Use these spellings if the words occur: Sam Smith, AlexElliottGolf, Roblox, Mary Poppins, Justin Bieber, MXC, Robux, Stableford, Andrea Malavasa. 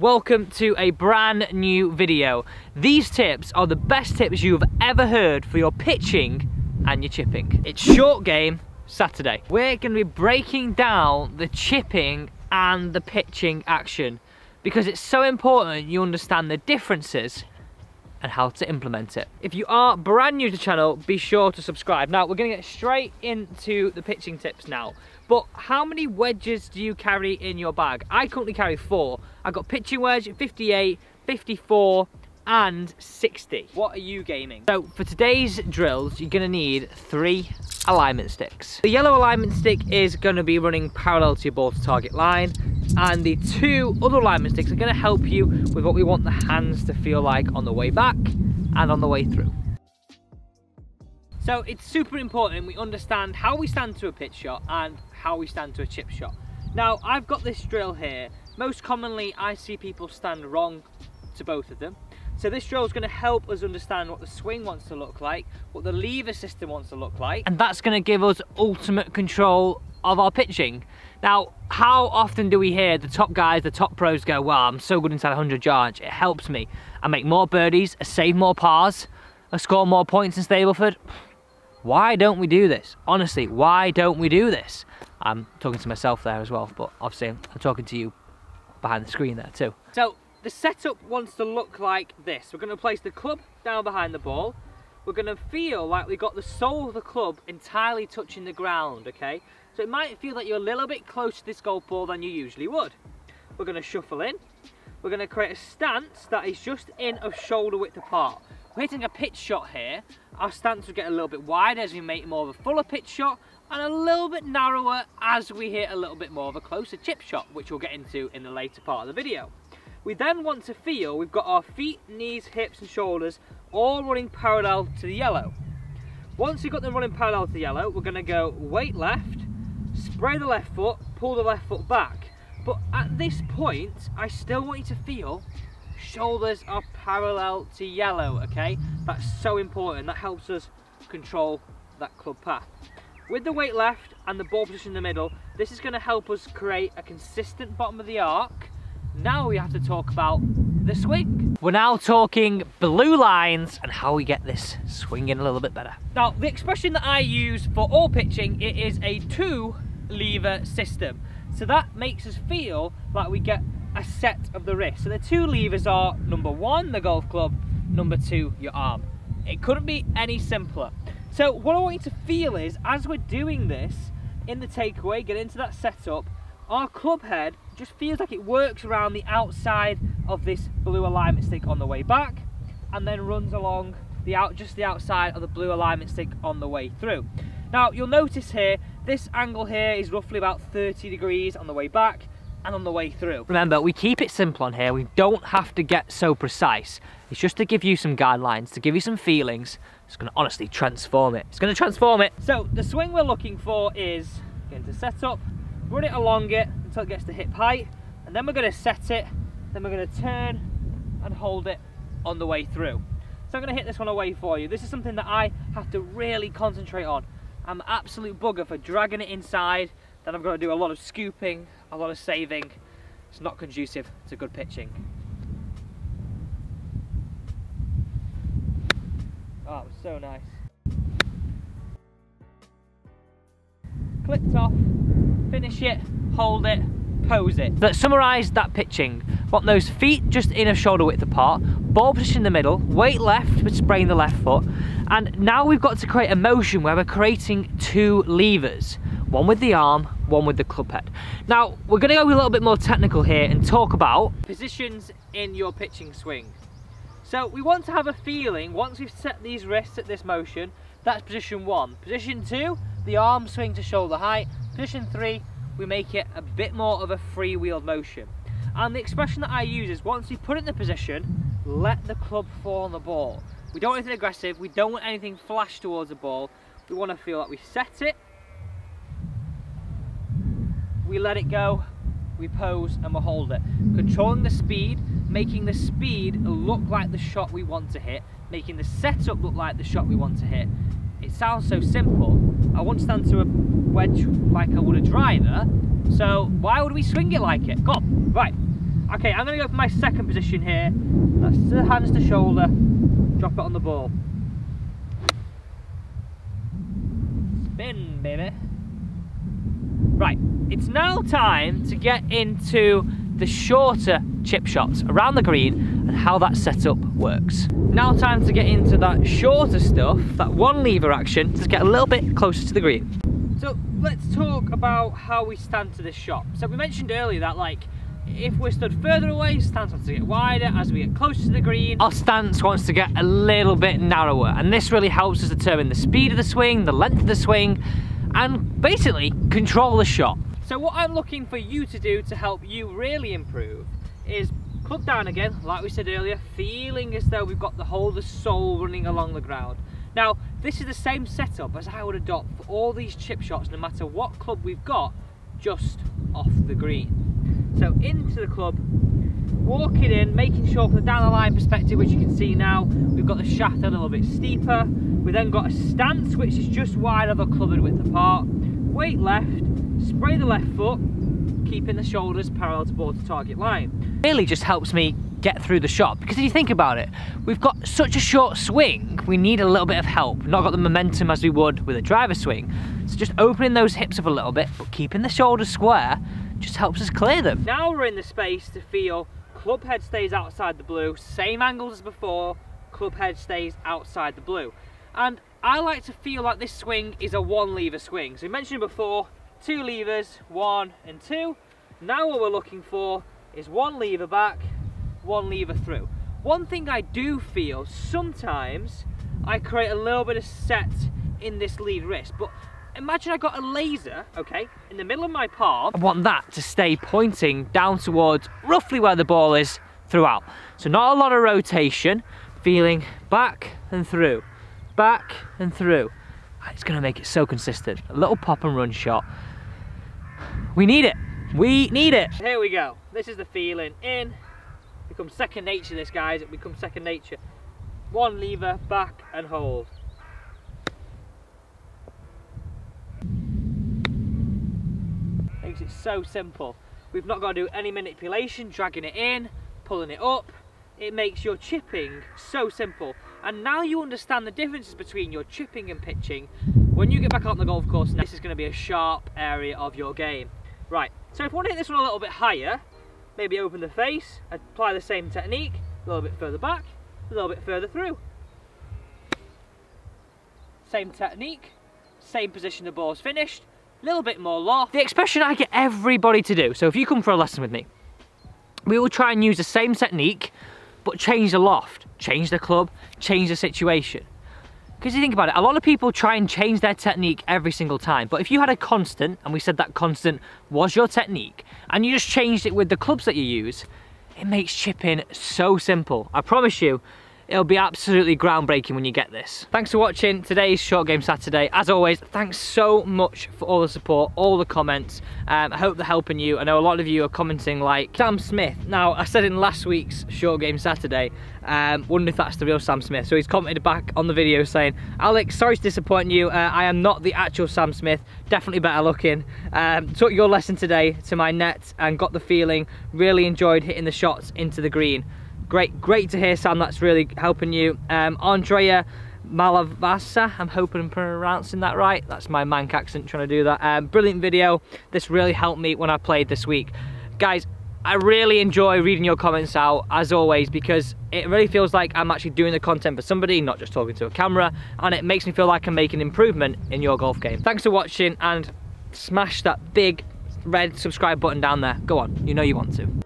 Welcome to a brand new video. These tips are the best tips you've ever heard for your pitching and your chipping. It's short game Saturday. We're going to be breaking down the chipping and the pitching action because it's so important you understand the differences and how to implement it. If you are brand new to the channel, be sure to subscribe. Now we're going to get straight into the pitching tips now. But how many wedges do you carry in your bag? I currently carry 4. I've got pitching wedge, 58, 54 and 60. What are you gaming? So for today's drills, you're going to need 3 alignment sticks. The yellow alignment stick is going to be running parallel to your ball to target line, and the 2 other alignment sticks are going to help you with what we want the hands to feel like on the way back and on the way through. So it's super important we understand how we stand to a pitch shot and how we stand to a chip shot. Now I've got this drill here. Most commonly I see people stand wrong to both of them. So this drill is going to help us understand what the swing wants to look like, what the lever system wants to look like, and that's going to give us ultimate control of our pitching. Now, how often do we hear the top guys, the top pros go, "Wow, I'm so good inside 100 yards, it helps me. I make more birdies, I save more pars, I score more points in Stableford." Why don't we do this? Honestly, why don't we do this? I'm talking to myself there as well, but obviously I'm talking to you behind the screen there too. So the setup wants to look like this. We're going to place the club down behind the ball. We're going to feel like we've got the sole of the club entirely touching the ground, okay? So it might feel that you're a little bit closer to this golf ball than you usually would. We're going to shuffle in. We're going to create a stance that is just in of shoulder width apart. We're hitting a pitch shot here. Our stance will get a little bit wider as we make more of a fuller pitch shot, and a little bit narrower as we hit a little bit more of a closer chip shot, which we'll get into in the later part of the video. We then want to feel we've got our feet, knees, hips and shoulders all running parallel to the yellow. Once we've got them running parallel to the yellow, we're going to go weight left, spray the left foot, pull the left foot back. But at this point, I still want you to feel shoulders are parallel to yellow, okay? That's so important. That helps us control that club path. With the weight left and the ball position in the middle, this is going to help us create a consistent bottom of the arc. Now we have to talk about the swing. We're now talking blue lines and how we get this swinging a little bit better. Now, the expression that I use for all pitching, it is a 2-lever system. So that makes us feel like we get a set of the wrist. So the 2 levers are, number 1, the golf club, number 2, your arm. It couldn't be any simpler. So what I want you to feel is, as we're doing this, in the takeaway, get into that setup, our club head just feels like it works around the outside of this blue alignment stick on the way back, and then runs along just the outside of the blue alignment stick on the way through. Now you'll notice here, this angle here is roughly about 30 degrees on the way back and on the way through. Remember, we keep it simple on here. We don't have to get so precise. It's just to give you some guidelines, to give you some feelings. It's going to honestly transform it. It's going to transform it. So the swing we're looking for is, get into setup, run it along it until it gets to hip height, and then we're going to set it, then we're going to turn and hold it on the way through. So I'm going to hit this one away for you. This is something that I have to really concentrate on. I'm an absolute bugger for dragging it inside, then I've got to do a lot of scooping, a lot of saving. It's not conducive to good pitching. Oh, that was so nice. Clipped off. Finish it, hold it, pose it. Let's summarise that pitching. Want those feet just in a shoulder width apart, ball position in the middle, weight left, but spraying the left foot. And now we've got to create a motion where we're creating 2 levers. One with the arm, one with the club head. Now, we're gonna go a little bit more technical here and talk about positions in your pitching swing. So we want to have a feeling, once we've set these wrists at this motion, that's position 1. Position 2, the arm swing to shoulder height. Position 3, we make it a bit more of a freewheel motion. And the expression that I use is, once we put it in the position, let the club fall on the ball. We don't want anything aggressive, we don't want anything flash towards the ball. We want to feel like we set it, we let it go, we pose and we hold it. Controlling the speed, making the speed look like the shot we want to hit, making the setup look like the shot we want to hit. It sounds so simple. I want to stand to a wedge like I would a driver, so why would we swing it like it? Go on, right. Okay, I'm going to go for my second position here. That's the hands to shoulder, drop it on the ball. Spin, baby. Right, it's now time to get into the shorter chip shots around the green and how that setup works. Now time to get into that shorter stuff, that one lever action, to get a little bit closer to the green. So let's talk about how we stand to this shot. So we mentioned earlier that if we're stood further away, stance wants to get wider. As we get closer to the green, our stance wants to get a little bit narrower. And this really helps us determine the speed of the swing, the length of the swing, and basically control the shot. So what I'm looking for you to do to help you really improve is club down again, like we said earlier, feeling as though we've got the whole of the sole running along the ground. Now, this is the same setup as I would adopt for all these chip shots, no matter what club we've got, just off the green. So into the club, walking in, making sure from the down the line perspective, which you can see now, we've got the shaft a little bit steeper. We then got a stance which is just wide of the clubbed width apart. Weight left, spray the left foot, keeping the shoulders parallel to board to target line. Really just helps me get through the shot, because if you think about it, we've got such a short swing, we need a little bit of help. Not got the momentum as we would with a driver swing. So just opening those hips up a little bit, but keeping the shoulders square, just helps us clear them. Now we're in the space to feel club head stays outside the blue, same angle as before, club head stays outside the blue. And I like to feel like this swing is a one lever swing. So we mentioned before, two levers, one and two. Now what we're looking for is one lever back, one lever through. One thing I do feel, sometimes I create a little bit of set in this lead wrist, but imagine I got a laser, okay, in the middle of my palm. I want that to stay pointing down towards roughly where the ball is throughout. So not a lot of rotation, feeling back and through, back and through. It's going to make it so consistent. A little pop and run shot. We need it. We need it. Here we go. This is the feeling. In. Becomes second nature, this, guys. It becomes second nature. One lever, back and hold. It's so simple. We've not got to do any manipulation, dragging it in, pulling it up. It makes your chipping so simple. And now you understand the differences between your chipping and pitching. When you get back on the golf course, this is going to be a sharp area of your game. Right, so if you want to hit this one a little bit higher, maybe open the face, apply the same technique, a little bit further back, a little bit further through. Same technique, same position the ball's finished, a little bit more loft. The expression I get everybody to do, so if you come for a lesson with me, we will try and use the same technique, but change the loft, change the club, change the situation. Because you think about it, a lot of people try and change their technique every single time, but if you had a constant, and we said that constant was your technique, and you just changed it with the clubs that you use, it makes chipping so simple. I promise you, it'll be absolutely groundbreaking when you get this. Thanks for watching today's Short Game Saturday. As always, thanks so much for all the support, all the comments. I hope they're helping you. I know a lot of you are commenting like Sam Smith. Now, I said in last week's Short Game Saturday, wonder if that's the real Sam Smith. So he's commented back on the video saying, Alex, sorry to disappoint you. I am not the actual Sam Smith. Definitely better looking. Took your lesson today to my net and got the feeling. Really enjoyed hitting the shots into the green. Great to hear, Sam, that's really helping you. Andrea Malavasa, I'm hoping I'm pronouncing that right. That's my Manc accent trying to do that. Brilliant video, this really helped me when I played this week. Guys, I really enjoy reading your comments out, as always, because it really feels like I'm actually doing the content for somebody, not just talking to a camera, and it makes me feel like I'm making an improvement in your golf game. Thanks for watching, and smash that big red subscribe button down there. Go on, you know you want to.